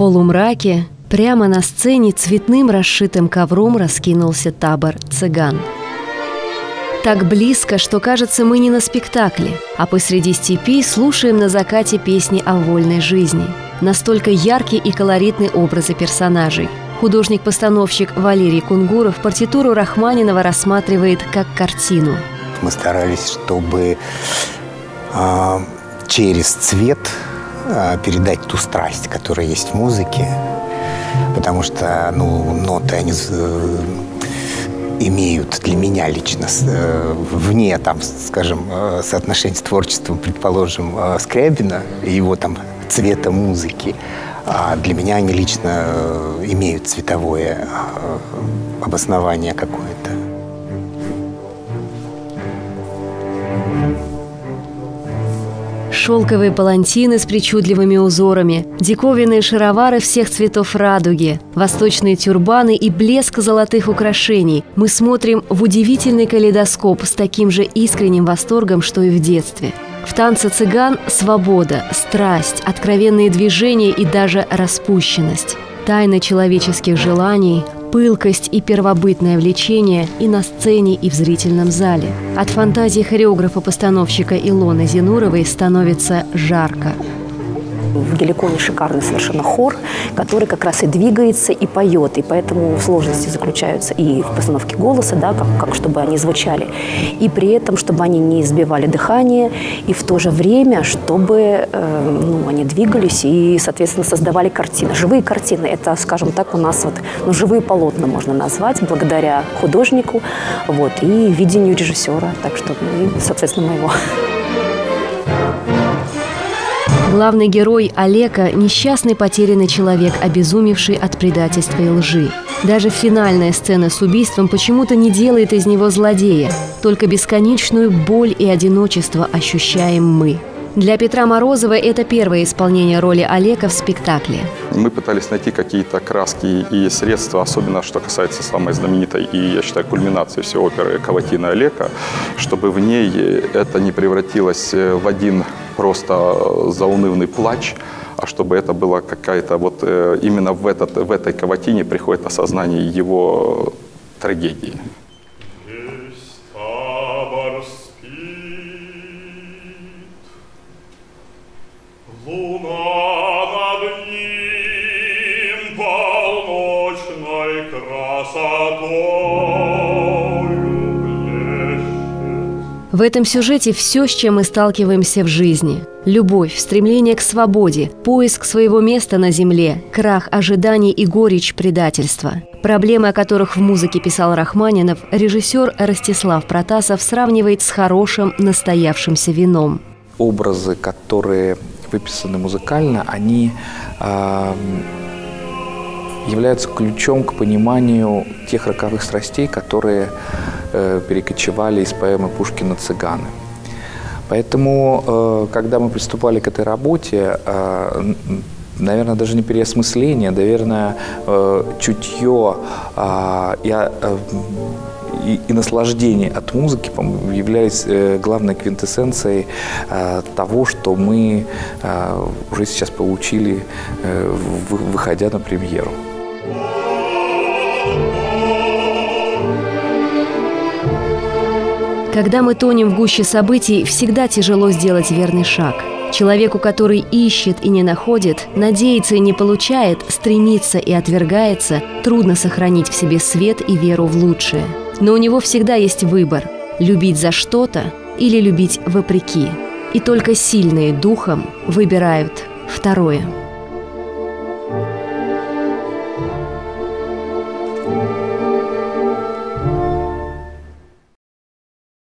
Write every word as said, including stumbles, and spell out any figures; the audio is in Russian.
полумраке прямо на сцене цветным расшитым ковром раскинулся табор цыган. Так близко, что кажется, мы не на спектакле, а посреди степи слушаем на закате песни о вольной жизни. Настолько яркие и колоритные образы персонажей. Художник-постановщик Валерий Кунгуров партитуру Рахманинова рассматривает как картину. Мы старались, чтобы э, через цвет э, передать ту страсть, которая есть в музыке, потому что ну, ноты, они э, имеют для меня лично, э, вне, там, скажем, э, соотношения с творчеством, предположим, э, Скрябина и его там цвета музыки. А для меня они лично имеют цветовое обоснование какое-то. Шелковые палантины с причудливыми узорами, диковинные шаровары всех цветов радуги, восточные тюрбаны и блеск золотых украшений. Мы смотрим в удивительный калейдоскоп с таким же искренним восторгом, что и в детстве. В танце цыган свобода, страсть, откровенные движения и даже распущенность. Тайна человеческих желаний, пылкость и первобытное влечение и на сцене, и в зрительном зале. От фантазии хореографа-постановщика Илоны Зинуровой становится жарко. В «Геликоне» шикарный совершенно хор, который как раз и двигается, и поет. И поэтому сложности заключаются и в постановке голоса, да, как, как чтобы они звучали. И при этом, чтобы они не избивали дыхание, и в то же время, чтобы э, ну, они двигались и, соответственно, создавали картины. Живые картины – это, скажем так, у нас вот, ну, живые полотна можно назвать, благодаря художнику вот, и видению режиссера, так что, ну, и, соответственно, моего. Главный герой Алеко – несчастный потерянный человек, обезумевший от предательства и лжи. Даже финальная сцена с убийством почему-то не делает из него злодея. Только бесконечную боль и одиночество ощущаем мы. Для Петра Морозова это первое исполнение роли Алеко в спектакле. Мы пытались найти какие-то краски и средства, особенно что касается самой знаменитой и, я считаю, кульминации всей оперы «Каватины Алеко», чтобы в ней это не превратилось в один просто заунывный плач, а чтобы это было какая-то вот именно в, этот, в этой каватине приходит осознание его трагедии. В этом сюжете все, с чем мы сталкиваемся в жизни. Любовь, стремление к свободе, поиск своего места на земле, крах ожиданий и горечь предательства. Проблемы, о которых в музыке писал Рахманинов, режиссер Ростислав Протасов сравнивает с хорошим настоявшимся вином. Образы, которые выписаны музыкально, они э, являются ключом к пониманию тех роковых страстей, которые перекочевали из поэмы Пушкина «Цыганы». Поэтому, когда мы приступали к этой работе, наверное, даже не переосмысление, наверное, чутье и наслаждение от музыки являлись главной квинтэссенцией того, что мы уже сейчас получили, выходя на премьеру. Когда мы тонем в гуще событий, всегда тяжело сделать верный шаг. Человеку, который ищет и не находит, надеется и не получает, стремится и отвергается, трудно сохранить в себе свет и веру в лучшее. Но у него всегда есть выбор – любить за что-то или любить вопреки. И только сильные духом выбирают второе.